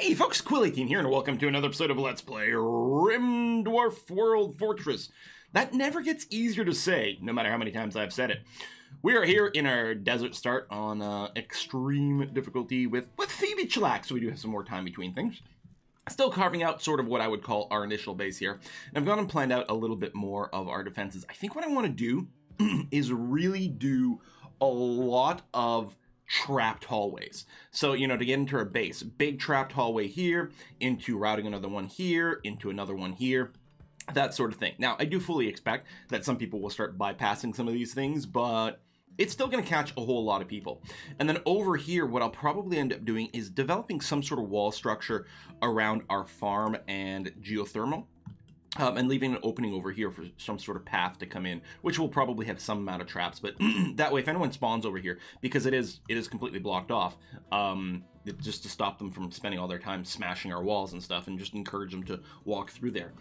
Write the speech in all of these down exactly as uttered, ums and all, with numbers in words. Hey folks, Quill eighteen here, and welcome to another episode of Let's Play Rim Dwarf World Fortress. That never gets easier to say, no matter how many times I've said it. We are here in our desert start on uh, extreme difficulty with, with Phoebe Chillax, so we do have some more time between things. Still carving out sort of what I would call our initial base here. And I've gone and planned out a little bit more of our defenses. I think what I want to do is really do a lot of trapped hallways. So, you know, to get into our base, big trapped hallway here, into routing another one here, into another one here, that sort of thing. Now, I do fully expect that some people will start bypassing some of these things, but it's still going to catch a whole lot of people. And then over here, what I'll probably end up doing is developing some sort of wall structure around our farm and geothermal. Um, and leaving an opening over here for some sort of path to come in, which will probably have some amount of traps, but that way if anyone spawns over here, because it is it is completely blocked off, um, it, just to stop them from spending all their time smashing our walls and stuff, and just encourage them to walk through there.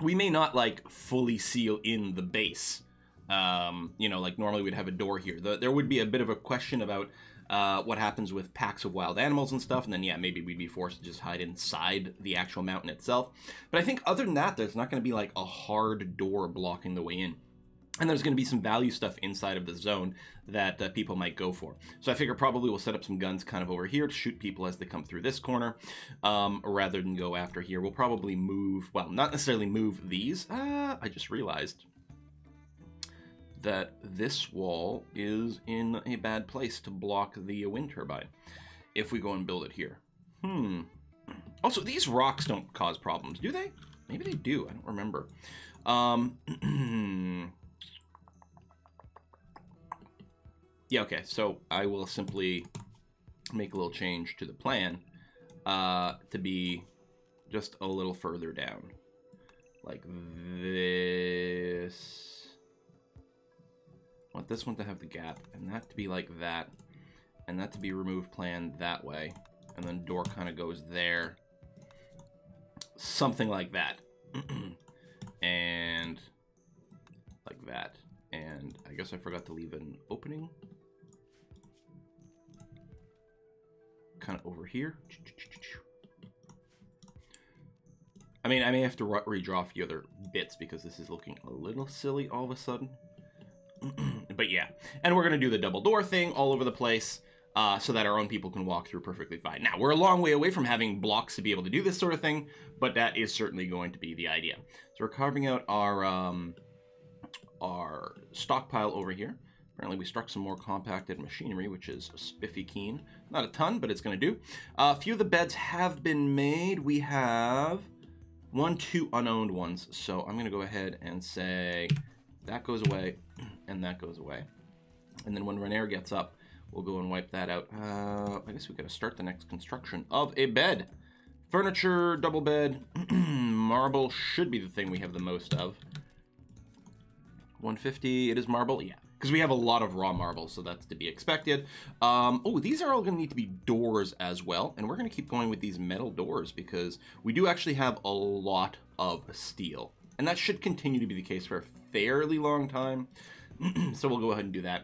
We may not like fully seal in the base, um, you know, like normally we'd have a door here. The, there would be a bit of a question about Uh, what happens with packs of wild animals and stuff, and then yeah, maybe we'd be forced to just hide inside the actual mountain itself. But I think other than that, there's not going to be like a hard door blocking the way in, and there's going to be some value stuff inside of the zone that uh, people might go for. So I figure probably we'll set up some guns kind of over here to shoot people as they come through this corner, um, rather than go after here. We'll probably move, well, not necessarily move these. Uh, I just realized that this wall is in a bad place to block the wind turbine if we go and build it here. Hmm. Also, these rocks don't cause problems, do they? Maybe they do. I don't remember. Um, yeah, okay. So I will simply make a little change to the plan uh, to be just a little further down. Like this. I want this one to have the gap, and that to be like that, and that to be removed plan that way, and then door kind of goes there, something like that, and like that, and I guess I forgot to leave an opening, kind of over here. I mean, I may have to redraw a few other bits because this is looking a little silly all of a sudden. But yeah, and we're going to do the double door thing all over the place uh, so that our own people can walk through perfectly fine. Now, we're a long way away from having blocks to be able to do this sort of thing, but that is certainly going to be the idea. So we're carving out our, um, our stockpile over here. Apparently we struck some more compacted machinery, which is spiffy keen. Not a ton, but it's going to do. Uh, a few of the beds have been made. We have one, two unowned ones. So I'm going to go ahead and say that goes away, and that goes away. And then when Renair gets up, we'll go and wipe that out. Uh, I guess we gotta start the next construction of a bed. Furniture, double bed, marble should be the thing we have the most of. one fifty, it is marble, yeah. Because we have a lot of raw marble, so that's to be expected. Um, oh, these are all gonna need to be doors as well. And we're gonna keep going with these metal doors because we do actually have a lot of steel. And that should continue to be the case for a fairly long time. So we'll go ahead and do that.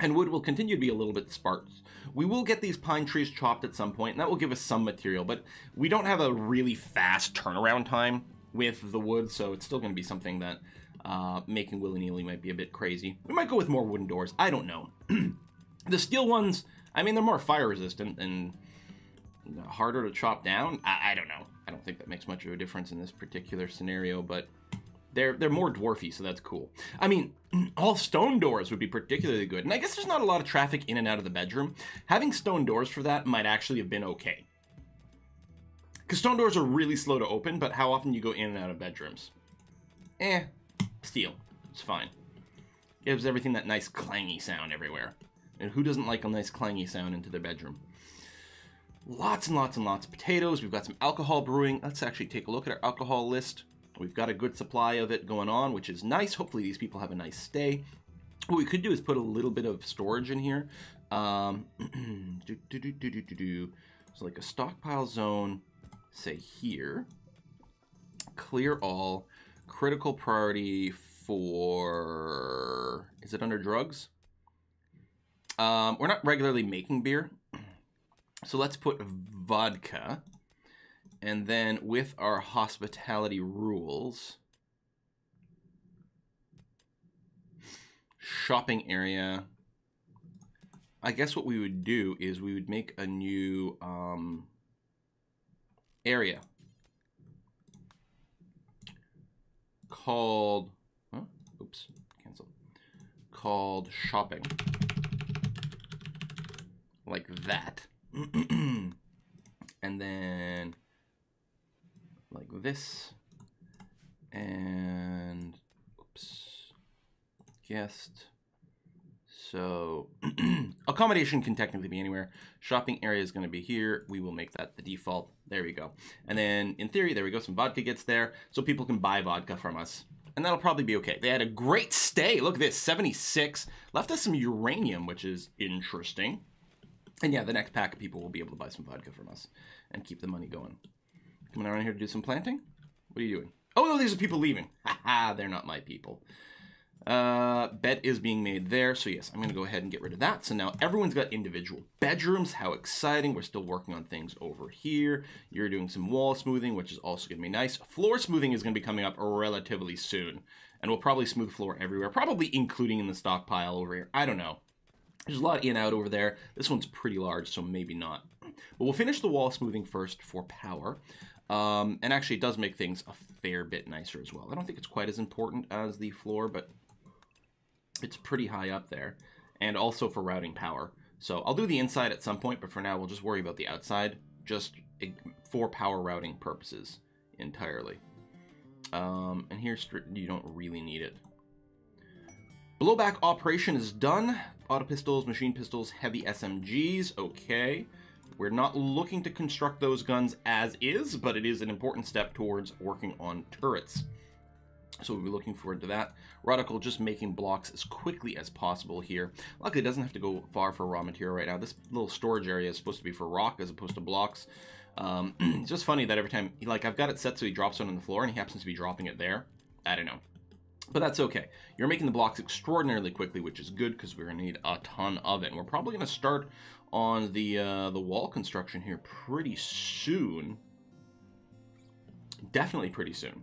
And wood will continue to be a little bit sparse. We will get these pine trees chopped at some point, and that will give us some material, but we don't have a really fast turnaround time with the wood, so it's still going to be something that uh, making willy-nilly might be a bit crazy. We might go with more wooden doors. I don't know. The steel ones, I mean, they're more fire resistant and harder to chop down. I, I don't know. I don't think that makes much of a difference in this particular scenario, but They're, they're more dwarfy, so that's cool. I mean, all stone doors would be particularly good. And I guess there's not a lot of traffic in and out of the bedroom. Having stone doors for that might actually have been okay. Because stone doors are really slow to open, but how often you go in and out of bedrooms? Eh, steel. It's fine. Gives everything that nice clangy sound everywhere. And who doesn't like a nice clangy sound into their bedroom? Lots and lots and lots of potatoes. We've got some alcohol brewing. Let's actually take a look at our alcohol list. We've got a good supply of it going on, which is nice. Hopefully these people have a nice stay. What we could do is put a little bit of storage in here. Um, do, do, do, do, do, do, do. So like a stockpile zone, say here. Clear all. Critical priority for... Is it under drugs? Um, we're not regularly making beer. So let's put vodka And then with our hospitality rules, shopping area, I guess what we would do is we would make a new um, area called, huh? oops, cancel, called shopping, like that. And then like this, and oops, guest. So accommodation can technically be anywhere. Shopping area is going to be here. We will make that the default. There we go. And then in theory, there we go. Some vodka gets there. So people can buy vodka from us. And that'll probably be okay. They had a great stay. Look at this, seventy-six. Left us some uranium, which is interesting. And yeah, the next pack of people will be able to buy some vodka from us and keep the money going. Coming around here to do some planting? What are you doing? Oh, no, these are people leaving. Ha ha, they're not my people. Uh, bed is being made there. So yes, I'm going to go ahead and get rid of that. So now everyone's got individual bedrooms. How exciting. We're still working on things over here. You're doing some wall smoothing, which is also going to be nice. Floor smoothing is going to be coming up relatively soon. And we'll probably smooth floor everywhere, probably including in the stockpile over here. I don't know. There's a lot in out over there. This one's pretty large, so maybe not. But we'll finish the wall smoothing first for power. Um, and actually, it does make things a fair bit nicer as well. I don't think it's quite as important as the floor, but it's pretty high up there. And also for routing power. So I'll do the inside at some point, but for now, we'll just worry about the outside, just for power routing purposes entirely. Um, and here, you don't really need it. Blowback operation is done. Auto pistols, machine pistols, heavy S M Gs. Okay. We're not looking to construct those guns as is, but it is an important step towards working on turrets. So we'll be looking forward to that. Radical just making blocks as quickly as possible here. Luckily, it doesn't have to go far for raw material right now. This little storage area is supposed to be for rock as opposed to blocks. Um, it's just funny that every time, like, I've got it set so he drops one on the floor and he happens to be dropping it there. I don't know. But that's okay. You're making the blocks extraordinarily quickly, which is good because we're going to need a ton of it. And we're probably going to start on the uh, the wall construction here pretty soon. Definitely pretty soon.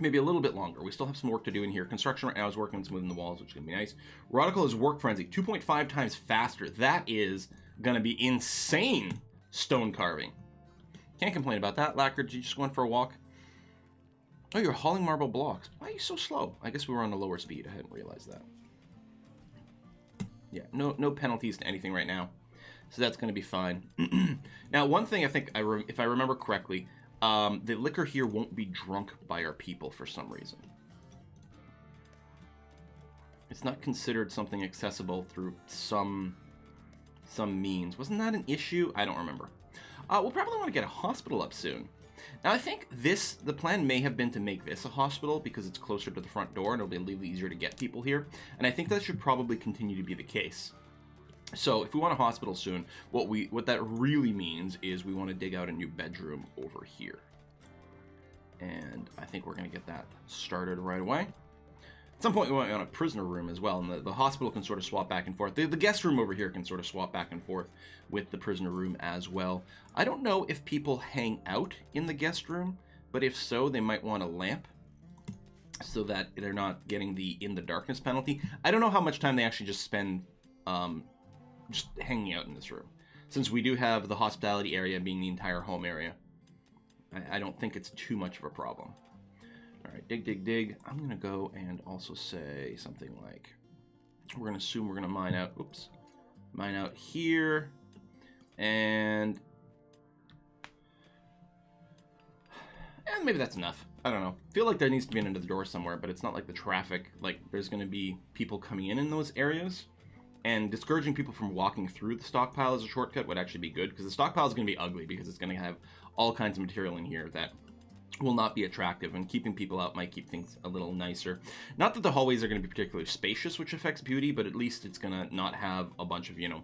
Maybe a little bit longer. We still have some work to do in here. Construction right now is working on smoothing the walls, which is going to be nice. Rodical is work frenzy. two point five times faster. That is going to be insane stone carving. Can't complain about that. Lacquer, did you just go in for a walk? Oh, you're hauling marble blocks. Why are you so slow? I guess we were on a lower speed. I hadn't realized that. Yeah, no no penalties to anything right now. So that's going to be fine. Now, one thing I think, I re if I remember correctly, um, the liquor here won't be drunk by our people for some reason. It's not considered something accessible through some, some means. Wasn't that an issue? I don't remember. Uh, we'll probably want to get a hospital up soon. Now, I think this, the plan may have been to make this a hospital because it's closer to the front door and it'll be a little easier to get people here. And I think that should probably continue to be the case. So if we want a hospital soon, what we what that really means is we want to dig out a new bedroom over here. And I think we're going to get that started right away. At some point, we went on a prisoner room as well, and the, the hospital can sort of swap back and forth. The, the guest room over here can sort of swap back and forth with the prisoner room as well. I don't know if people hang out in the guest room, but if so, they might want a lamp so that they're not getting the in-the-darkness penalty. I don't know how much time they actually just spend um, just hanging out in this room, since we do have the hospitality area being the entire home area. I, I don't think it's too much of a problem. All right, dig, dig, dig. I'm going to go and also say something like, we're going to assume we're going to mine out, oops, mine out here. And, and maybe that's enough. I don't know. I feel like there needs to be an end of the door somewhere, but it's not like the traffic, like there's going to be people coming in in those areas. And discouraging people from walking through the stockpile as a shortcut would actually be good, because the stockpile is going to be ugly because it's going to have all kinds of material in here that will not be attractive, and keeping people out might keep things a little nicer. Not that the hallways are going to be particularly spacious, which affects beauty, but at least it's going to not have a bunch of, you know,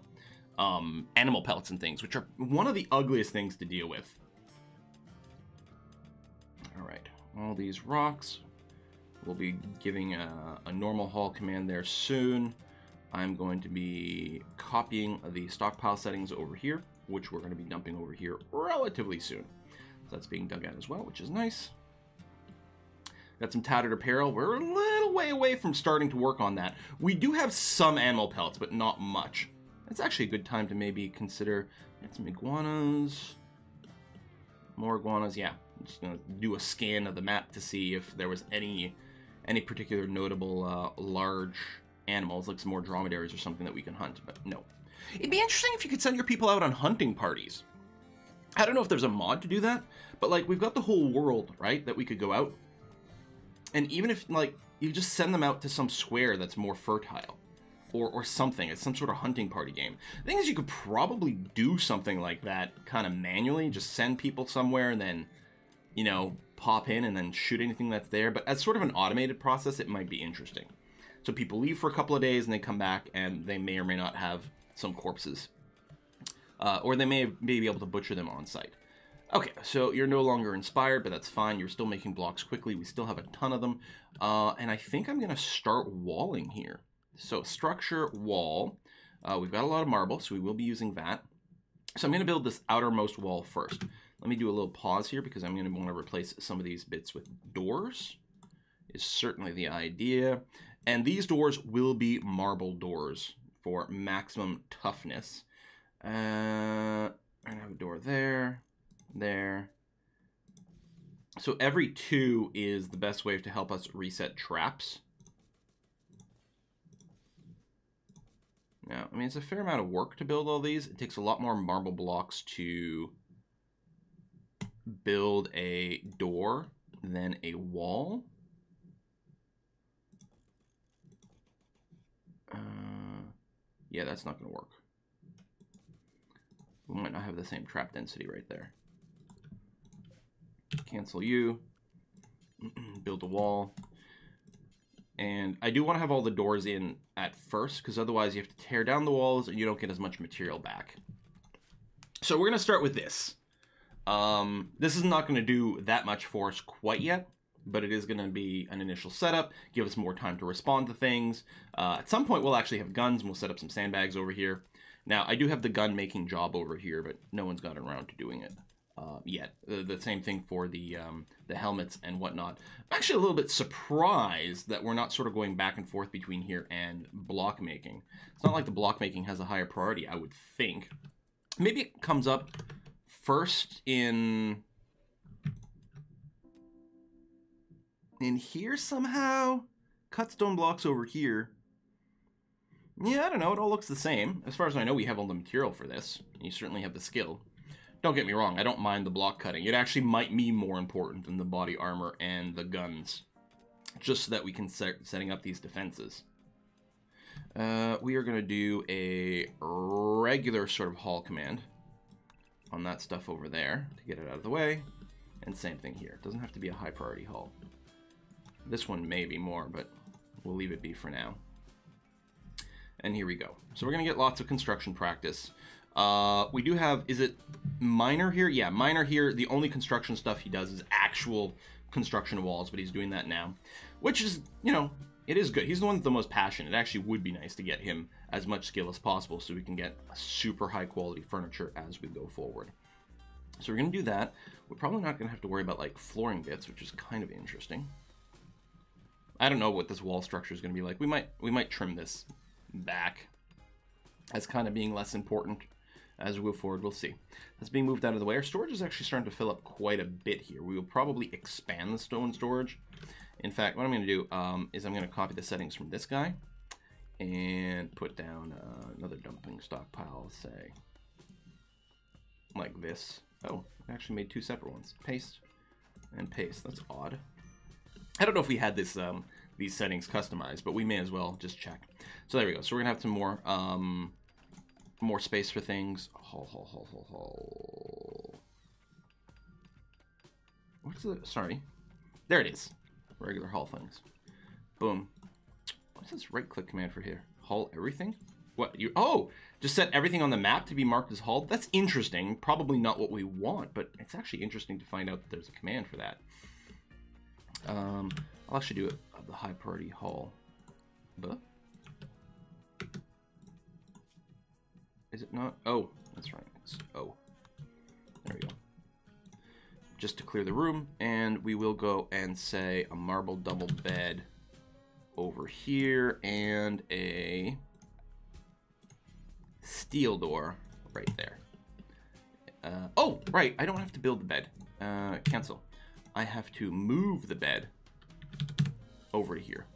um, animal pelts and things, which are one of the ugliest things to deal with. All right, all these rocks. We'll be giving a, a normal haul command there soon. I'm going to be copying the stockpile settings over here, which we're going to be dumping over here relatively soon. that's being dug out as well, which is nice. Got some tattered apparel. We're a little way away from starting to work on that. We do have some animal pelts, but not much. It's actually a good time to maybe consider some iguanas. More iguanas, yeah. I'm just gonna do a scan of the map to see if there was any any particular notable uh, large animals, like some more dromedaries or something that we can hunt, but no. It'd be interesting if you could send your people out on hunting parties. I don't know if there's a mod to do that, but like we've got the whole world, right, that we could go out. And even if like you just send them out to some square that's more fertile or, or something, it's some sort of hunting party game. The thing is, you could probably do something like that kind of manually, just send people somewhere and then, you know, pop in and then shoot anything that's there. But as sort of an automated process, it might be interesting. So people leave for a couple of days and they come back and they may or may not have some corpses. Uh, or they may, may be able to butcher them on site. Okay, so you're no longer inspired, but that's fine. You're still making blocks quickly. We still have a ton of them. Uh, and I think I'm going to start walling here. So structure, wall. Uh, we've got a lot of marble, so we will be using that. So I'm going to build this outermost wall first. Let me do a little pause here because I'm going to want to replace some of these bits with doors. Is certainly the idea. And these doors will be marble doors for maximum toughness. Uh, I have a door there, there. So every two is the best way to help us reset traps. Now, I mean, it's a fair amount of work to build all these. It takes a lot more marble blocks to build a door than a wall. Uh, yeah, that's not going to work. We might not have the same trap density right there. Cancel you. Build a wall. And I do want to have all the doors in at first, because otherwise you have to tear down the walls and you don't get as much material back. So we're going to start with this. Um, this is not going to do that much for us quite yet, but it is going to be an initial setup, give us more time to respond to things. Uh, at some point we'll actually have guns and we'll set up some sandbags over here. Now, I do have the gun making job over here, but no one's gotten around to doing it uh, yet. The, the same thing for the um, the helmets and whatnot. I'm actually a little bit surprised that we're not sort of going back and forth between here and block making. It's not like the block making has a higher priority, I would think. Maybe it comes up first in in here somehow. Cut stone blocks over here. Yeah, I don't know. It all looks the same. As far as I know, we have all the material for this. You certainly have the skill. Don't get me wrong. I don't mind the block cutting. It actually might be more important than the body armor and the guns, just so that we can start setting up these defenses. Uh, we are going to do a regular sort of haul command on that stuff over there to get it out of the way. And same thing here. It doesn't have to be a high priority haul. This one may be more, but we'll leave it be for now. And here we go. So we're going to get lots of construction practice. Uh, we do have, is it Miner here? Yeah, Miner here. The only construction stuff he does is actual construction walls, but he's doing that now, which is, you know, it is good. He's the one with the most passion. It actually would be nice to get him as much skill as possible so we can get a super high quality furniture as we go forward. So we're going to do that. We're probably not going to have to worry about like flooring bits, which is kind of interesting. I don't know what this wall structure is going to be like. We might, we might trim this back as kind of being less important as we go forward. We'll see. That's being moved out of the way. Our storage is actually starting to fill up quite a bit here. We will probably expand the stone storage. In fact, what I'm going to do um, is I'm going to copy the settings from this guy and put down uh, another dumping stockpile, say like this. Oh, I actually made two separate ones. Paste and paste. That's odd. I don't know if we had this um, these settings customized, but we may as well just check. So there we go. So we're gonna have some more um more space for things. Ho, ho, ho, ho, ho. What's the, sorry, there it is, regular haul things. Boom. What's this right click command for here? Haul everything. What you, oh, just set everything on the map to be marked as hauled. That's interesting. Probably not what we want, but it's actually interesting to find out that there's a command for that. um I'll actually do it of the high priority haul. But is it not? Oh, that's right. It's O. There we go. just to clear the room, and we will go and say a marble double bed over here and a steel door right there. Uh, oh, right, I don't have to build the bed. Uh, cancel. I have to move the bed over to here.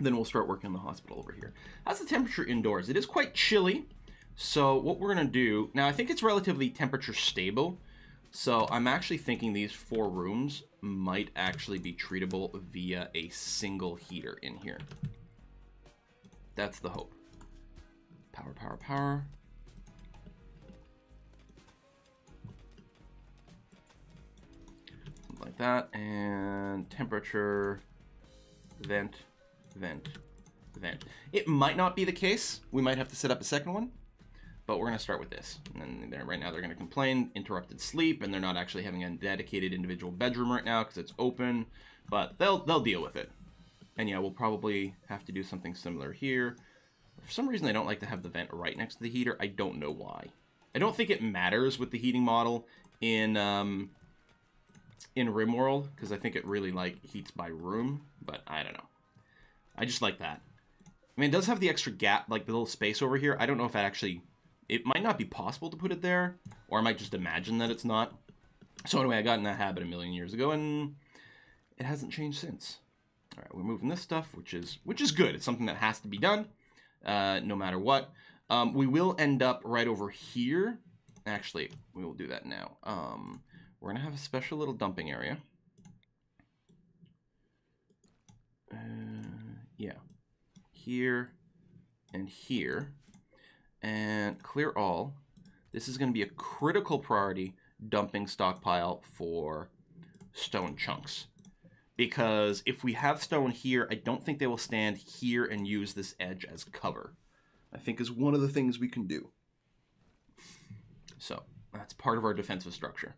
Then we'll start working in the hospital over here. How's the temperature indoors? It is quite chilly. So what we're going to do... Now, I think it's relatively temperature stable. So I'm actually thinking these four rooms might actually be treatable via a single heater in here. That's the hope. Power, power, power. Something like that. And temperature, vent, vent, vent. It might not be the case. We might have to set up a second one. But we're going to start with this. And then right now they're going to complain, interrupted sleep, and they're not actually having a dedicated individual bedroom right now because it's open. But they'll they'll deal with it. And yeah, we'll probably have to do something similar here. For some reason, I don't like to have the vent right next to the heater. I don't know why. I don't think it matters with the heating model in um, in RimWorld because I think it really like heats by room. But I don't know. I just like that. I mean, it does have the extra gap, like the little space over here. I don't know if that actually... It might not be possible to put it there, or I might just imagine that it's not. So anyway, I got in that habit a million years ago, and it hasn't changed since. All right, we're moving this stuff, which is which is good. It's something that has to be done, uh, no matter what. Um, we will end up right over here. Actually, we will do that now. Um, we're going to have a special little dumping area. Uh, yeah, here and here. And clear all. This is going to be a critical priority dumping stockpile for stone chunks. Because if we have stone here, I don't think they will stand here and use this edge as cover. I think is one of the things we can do. So that's part of our defensive structure.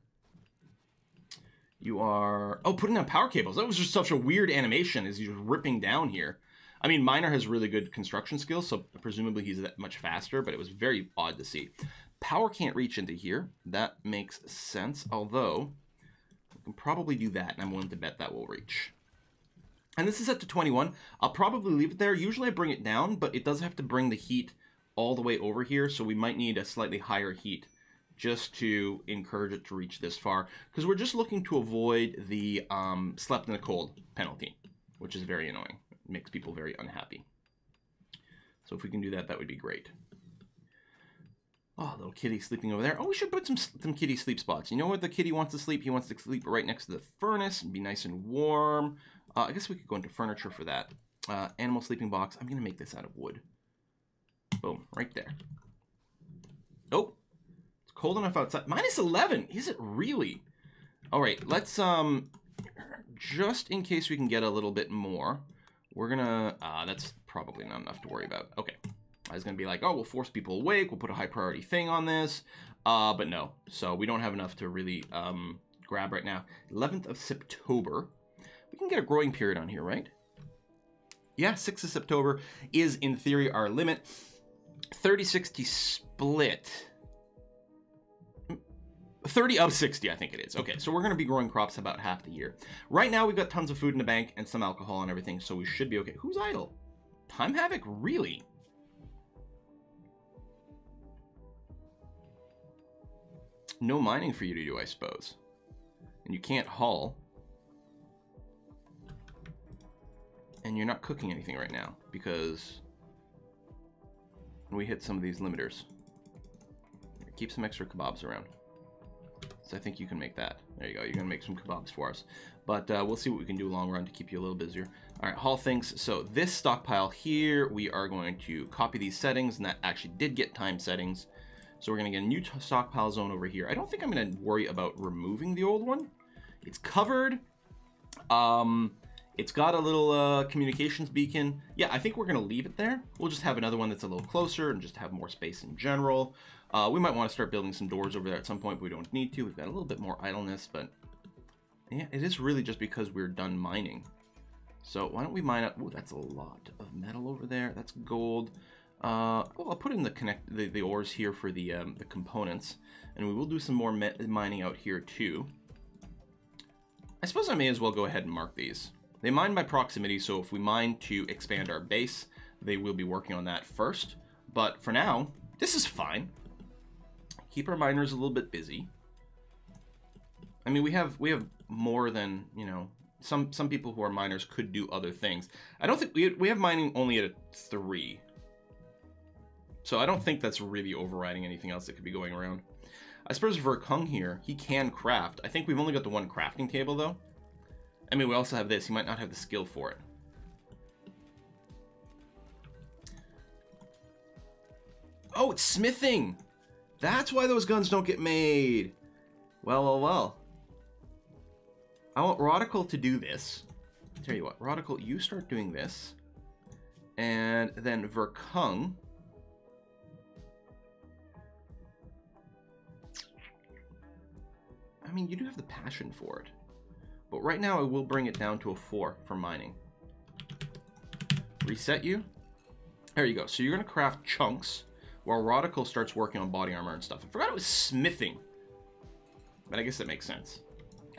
You are... Oh, putting down power cables. That was just such a weird animation as you're ripping down here. I mean, Miner has really good construction skills, so presumably he's that much faster, but it was very odd to see. Power can't reach into here. That makes sense, although we can probably do that, and I'm willing to bet that will reach. And this is set to twenty-one. I'll probably leave it there. Usually I bring it down, but it does have to bring the heat all the way over here, so we might need a slightly higher heat just to encourage it to reach this far, because we're just looking to avoid the um, slept in the cold penalty, which is very annoying. Makes people very unhappy. So if we can do that, that would be great. Oh, little kitty sleeping over there. Oh, we should put some some kitty sleep spots. You know where the kitty wants to sleep? He wants to sleep right next to the furnace and be nice and warm. Uh, I guess we could go into furniture for that. Uh, animal sleeping box. I'm going to make this out of wood. Boom, right there. Oh, it's cold enough outside. minus eleven. Is it really? All right, let's, um, just in case we can get a little bit more. We're gonna, uh, that's probably not enough to worry about. Okay, I was gonna be like, oh, we'll force people awake, we'll put a high priority thing on this, uh, but no. So we don't have enough to really um, grab right now. eleventh of September, we can get a growing period on here, right? Yeah, sixth of September is in theory our limit. thirty sixty split. thirty of sixty, I think it is. Okay, so we're going to be growing crops about half the year. Right now, we've got tons of food in the bank and some alcohol and everything, so we should be okay. Who's idle? Time Havoc? Really? No mining for you to do, I suppose. And you can't haul. And you're not cooking anything right now, because we hit some of these limiters. Keep some extra kebabs around. So I think you can make that. There you go. You're going to make some kebabs for us. But uh, we'll see what we can do long run to keep you a little busier. All right, haul things. So this stockpile here, we are going to copy these settings. And that actually did get time settings. So we're going to get a new stockpile zone over here. I don't think I'm going to worry about removing the old one. It's covered. Um, it's got a little uh, communications beacon. Yeah, I think we're going to leave it there. We'll just have another one that's a little closer and just have more space in general. Uh, we might want to start building some doors over there at some point, but we don't need to. We've got a little bit more idleness, but yeah, it is really just because we're done mining. So why don't we mine up? Oh, that's a lot of metal over there. That's gold. Uh, well, I'll put in the connect the, the ores here for the um, the components, and we will do some more mining out here too. I suppose I may as well go ahead and mark these. They mine by proximity, so if we mine to expand our base, they will be working on that first. But for now, this is fine. Keep our miners a little bit busy. I mean, we have we have more than, you know, some some people who are miners could do other things. I don't think we we have mining only at a three. So I don't think that's really overriding anything else that could be going around. I suppose Verkung here, he can craft. I think we've only got the one crafting table though. I mean, we also have this. He might not have the skill for it. Oh, it's smithing. That's why those guns don't get made. Well, well, well. I want Rodicle to do this. I'll tell you what, Rodicle, you start doing this. And then Verkung. I mean, you do have the passion for it, but right now I will bring it down to a four for mining. Reset you. There you go. So you're going to craft chunks while Rodicle starts working on body armor and stuff. I forgot it was smithing, but I guess that makes sense.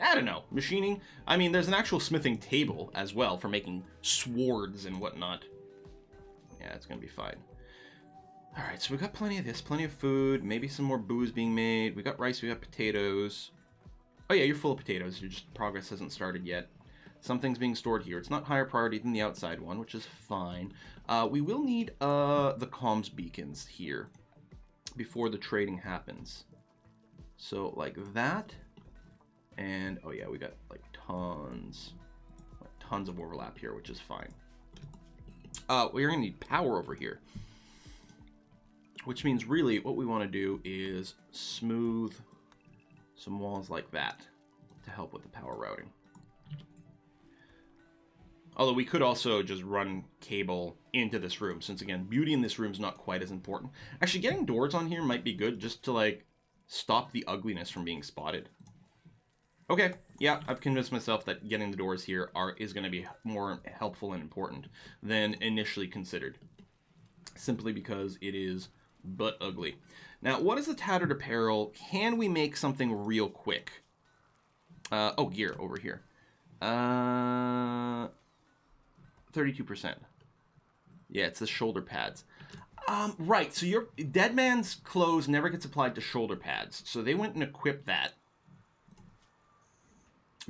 I don't know. Machining. I mean, there's an actual smithing table as well for making swords and whatnot. Yeah, it's going to be fine. All right. So we got plenty of this, plenty of food, maybe some more booze being made. We got rice. We got potatoes. Oh yeah, you're full of potatoes. Your just progress hasn't started yet. Something's being stored here. It's not higher priority than the outside one, which is fine. Uh, we will need uh, the comms beacons here before the trading happens. So like that, and oh yeah, we got like tons, like, tons of overlap here, which is fine. Uh, we're gonna need power over here, which means really what we want to do is smooth some walls like that to help with the power routing. Although we could also just run cable into this room, since again, beauty in this room is not quite as important. Actually, getting doors on here might be good just to like stop the ugliness from being spotted. Okay, yeah, I've convinced myself that getting the doors here are is going to be more helpful and important than initially considered, simply because it is but ugly. Now, what is the tattered apparel? Can we make something real quick? Uh, oh, gear over here. Uh, thirty-two percent. Yeah, it's the shoulder pads. Um, right, so your dead man's clothes never gets applied to shoulder pads. So they went and equipped that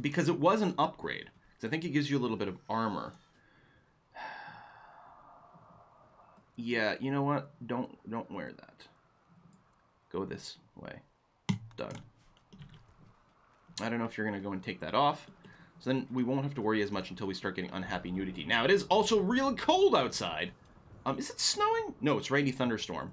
because it was an upgrade. So I think it gives you a little bit of armor. Yeah, you know what? Don't don't wear that. Go this way. Done. I don't know if you're going to go and take that off. So then we won't have to worry as much until we start getting unhappy nudity. Now, it is also really cold outside. Um, is it snowing? No, it's rainy thunderstorm.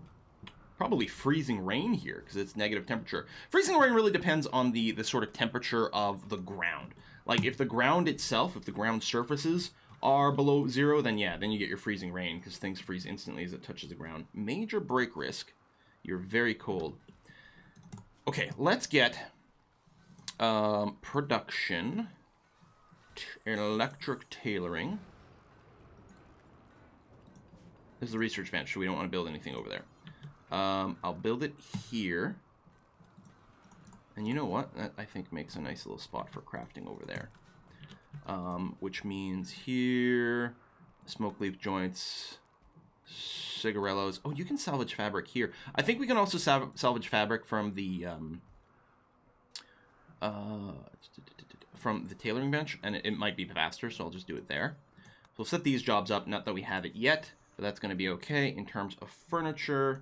Probably freezing rain here because it's negative temperature. Freezing rain really depends on the, the sort of temperature of the ground. Like if the ground itself, if the ground surfaces are below zero, then yeah, then you get your freezing rain because things freeze instantly as it touches the ground. Major break risk. You're very cold. Okay, let's get um, production, electric tailoring. This is the research bench, so we don't want to build anything over there. Um, I'll build it here. And you know what? That, I think, makes a nice little spot for crafting over there. Um, which means here, smoke leaf joints, cigarellos. Oh, you can salvage fabric here. I think we can also sal salvage fabric from the um, uh, from the tailoring bench, and it, it might be faster, so I'll just do it there. So we'll set these jobs up. Not that we have it yet, but that's going to be okay in terms of furniture.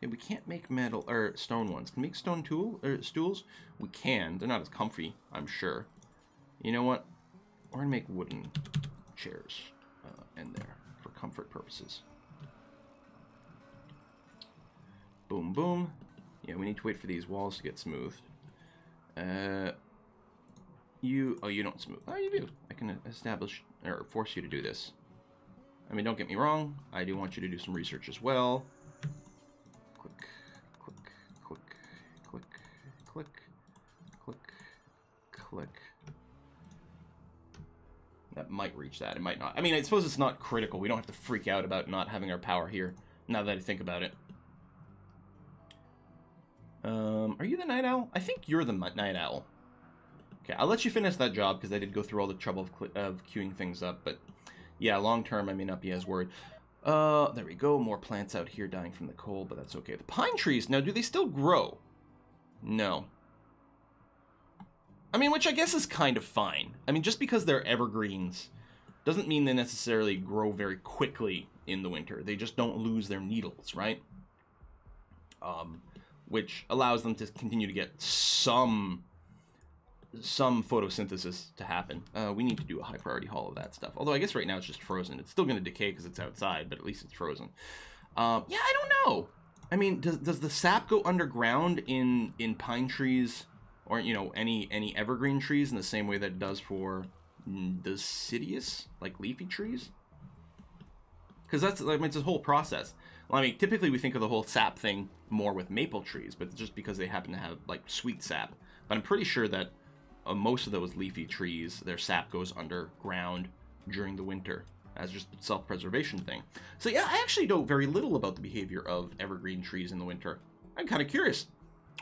Yeah, we can't make metal or stone ones. Can we make stone tool or stools? We can. They're not as comfy, I'm sure. You know what? We're gonna make wooden chairs uh, in there. Comfort purposes. Boom, boom. Yeah, we need to wait for these walls to get smoothed. Uh, you, oh, you don't smooth. Oh, you do. I can establish or force you to do this. I mean, don't get me wrong. I do want you to do some research as well. Click, click, click, click, click, click, click. That might reach that. It might not. I mean, I suppose it's not critical. We don't have to freak out about not having our power here, now that I think about it. Um, are you the night owl? I think you're the night owl. Okay, I'll let you finish that job because I did go through all the trouble of, of queuing things up, but yeah, long term I may not be as worried. Uh, there we go. More plants out here dying from the cold, but that's okay. The pine trees, now do they still grow? No. I mean, which I guess is kind of fine. I mean, just because they're evergreens doesn't mean they necessarily grow very quickly in the winter. They just don't lose their needles, right? Um, which allows them to continue to get some some photosynthesis to happen. Uh, we need to do a high priority haul of that stuff. Although I guess right now it's just frozen. It's still going to decay because it's outside, but at least it's frozen. Um, yeah, I don't know. I mean, does does the sap go underground in in pine trees or you know any any evergreen trees in the same way that it does for deciduous, like leafy trees? Because that's like, I mean, it's a whole process. Well, I mean, typically we think of the whole sap thing more with maple trees, but just because they happen to have like sweet sap. But I'm pretty sure that uh, most of those leafy trees, their sap goes underground during the winter as just a self-preservation thing. So yeah, I actually know very little about the behavior of evergreen trees in the winter. I'm kind of curious.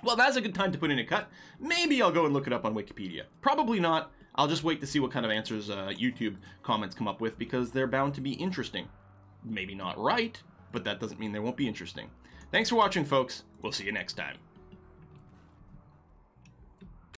Well, that's a good time to put in a cut. Maybe I'll go and look it up on Wikipedia. Probably not. I'll just wait to see what kind of answers uh, YouTube comments come up with, because they're bound to be interesting. Maybe not right, but that doesn't mean they won't be interesting. Thanks for watching, folks. We'll see you next time.